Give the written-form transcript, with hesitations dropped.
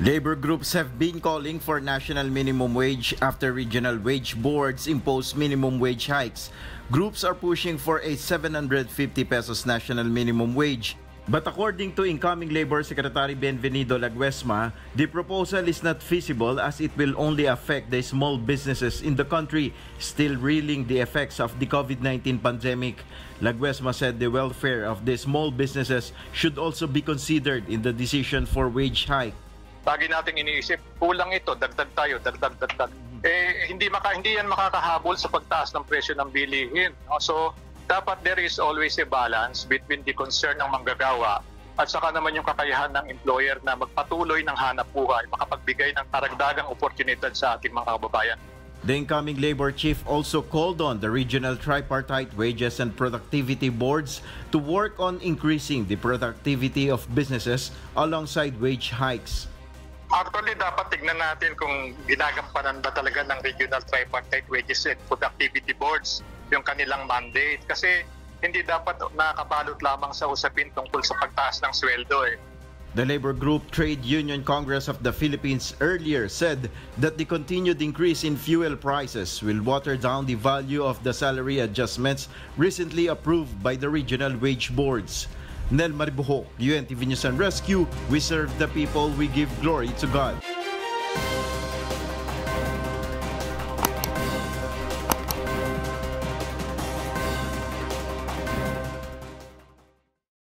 Labor groups have been calling for national minimum wage after regional wage boards imposed minimum wage hikes. Groups are pushing for a 750 pesos national minimum wage. But according to incoming Labor Secretary Bienvenido Laguesma, the proposal is not feasible as it will only affect the small businesses in the country still reeling the effects of the COVID-19 pandemic. Laguesma said the welfare of the small businesses should also be considered in the decision for wage hike. Lagi nating iniisip, kulang ito, dagdag tayo, dagdag. Hindi yan makakahabol sa pagtaas ng presyo ng bilihin. So, dapat there is always a balance between the concern ng manggagawa at saka naman yung kakayahan ng employer na magpatuloy ng hanap buhay, makapagbigay ng karagdagang oportunidad sa ating mga kababayan. The incoming Labor Chief also called on the Regional Tripartite Wages and Productivity Boards to work on increasing the productivity of businesses alongside wage hikes. Actually, dapat tignan natin kung ginagampanan ba talaga ng Regional Tripartite Wages and Productivity Boards yung kanilang mandate, kasi hindi dapat nakabalot lamang sa usapin tungkol sa pagtaas ng sweldo . The labor group Trade Union Congress of the Philippines earlier said that the continued increase in fuel prices will water down the value of the salary adjustments recently approved by the regional wage boards. Nel Maribuho, UNTV News and Rescue, we serve the people, we give glory to God.